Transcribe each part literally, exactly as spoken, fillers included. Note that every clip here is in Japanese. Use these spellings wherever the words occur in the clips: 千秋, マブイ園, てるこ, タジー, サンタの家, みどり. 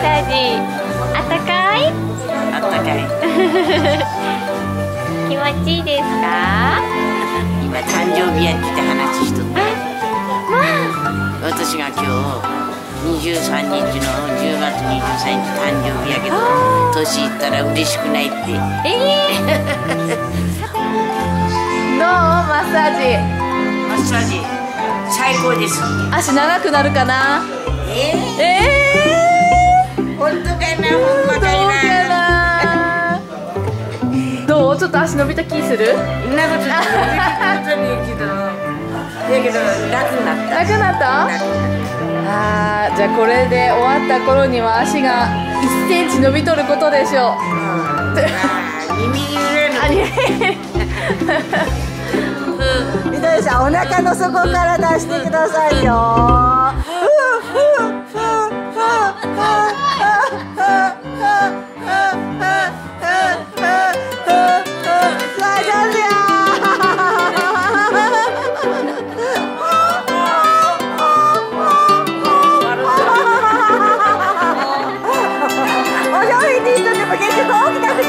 タジーあったかいあったかい気持ちいいですか？今誕生日やって話しとった。まあ私が今日にじゅうさんにちのじゅうがつにじゅうさんにち誕生日やけど年いったら嬉しくないって。えー、どうマッサージマッサージ最高です。足長くなるかな？えー、えー本当かな、ほんまかな。どう？ちょっと足伸びた気する？んなことないけど、だけど楽になった。楽になった？ああ、じゃあこれで終わった頃には足がいっセンチ伸びとることでしょう。みどりさん、お腹の底から出してくださいよ。じ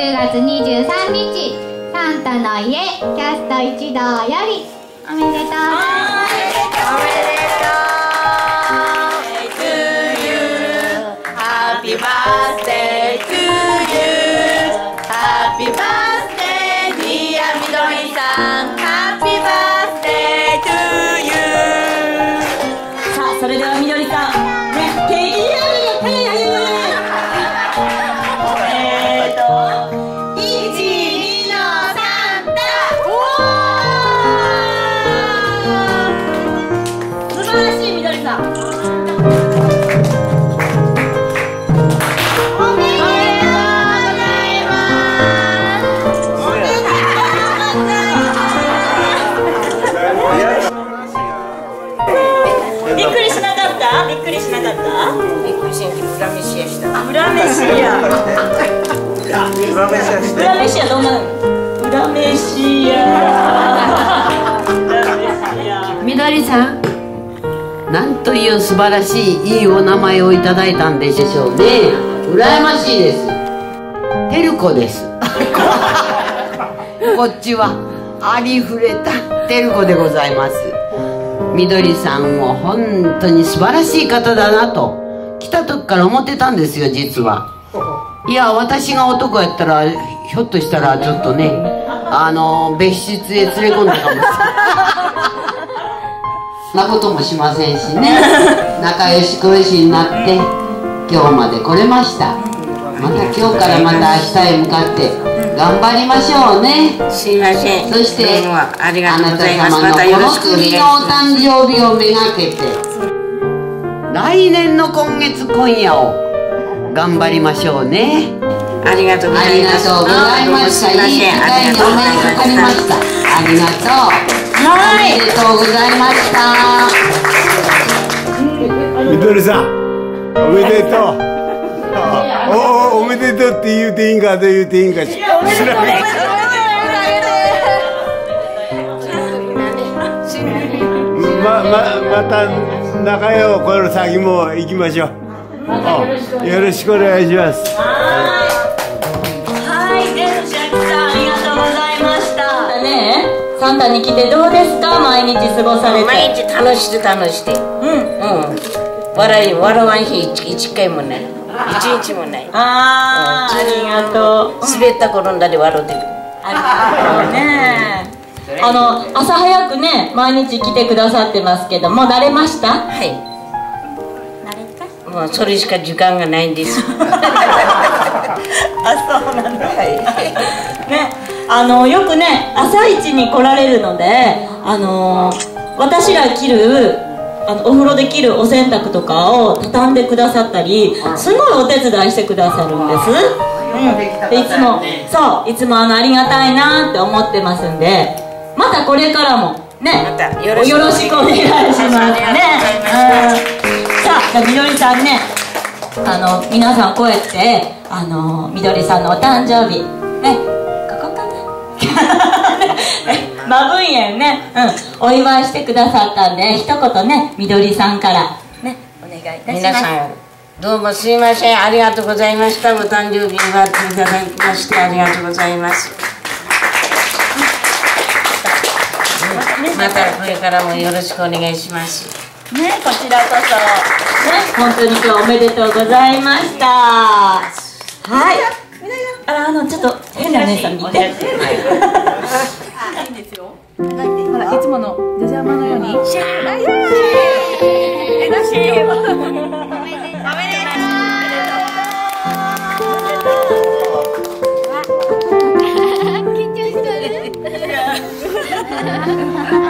ゅうがつにじゅうさんにちサンタの家キャスト一同よりおめでとうおめでとうおめでとう Happy birthday to you Happy birthday dear みどりさん Happy birthday to you。 さあそれではみどりさんねケーキやみどりさん、なんという素晴らしいいいお名前をいただいたんでしょうね。羨ましいです。てるこです。こっちはありふれたてるこでございます。みどりさんも本当に素晴らしい方だなと来た時から思ってたんですよ実は。いや私が男やったらひょっとしたらちょっとねあの別室へ連れ込んだかもしれないそんなこともしませんしね仲良し恋しになって今日まで来れました。また今日からまた明日へ向かって頑張りましょうね。すいません。そしてあなた様のこの国のお誕生日をめがけて来年の今月今夜を頑張りましょうね。ありがとうございました。ありがとうございました。いい機会にお話しかかりました。ありがとう。はい。ありがとうございました。みどりさん、おめでとう。おお、おめでとうって言うていいんかどう言うていいんか知らない。ま、ま、また仲良いこの先も行きましょう。よろしくお願いします。はい、はい、で、千秋さんありがとうございました。またね、サンタに来てどうですか？毎日過ごされて。毎日楽しく楽しく。うんうん。笑い笑わん日一回もない。一日もない。ああ、ありがとう。滑った転んだで笑ってる。ありがとうね。あの朝早くね毎日来てくださってますけどもう慣れました？はい、慣れた？もうそれしか時間がないんです。あ、そうなんだ。はいね、あのよくね朝一に来られるのであの私ら着るあのお風呂で着るお洗濯とかを畳んでくださったりすごいお手伝いしてくださるんです。でいつもそういつもあのありがたいなって思ってますんでまたこれからもね、またよろしくお願いしますね。さあ、みどりさんね、あの皆さんこうやってあのみどりさんのお誕生日ね、ここかな、マブイ園ね、うん、お祝いしてくださったんで一言ね、みどりさんからね、お願いいたします。皆さんどうもすいません、ありがとうございました。お誕生日祝っていただきましてありがとうございます。またこれからもよろしくお願いします。ね、こちらこそね、本当に今日おめでとうございました。はい。あら、あのちょっと変な姉さん見て。いいんですよ。ほらいつものジャジャマのように。シャー。はい。え、どうしよう。おめでとう。おめでとう。緊張してる。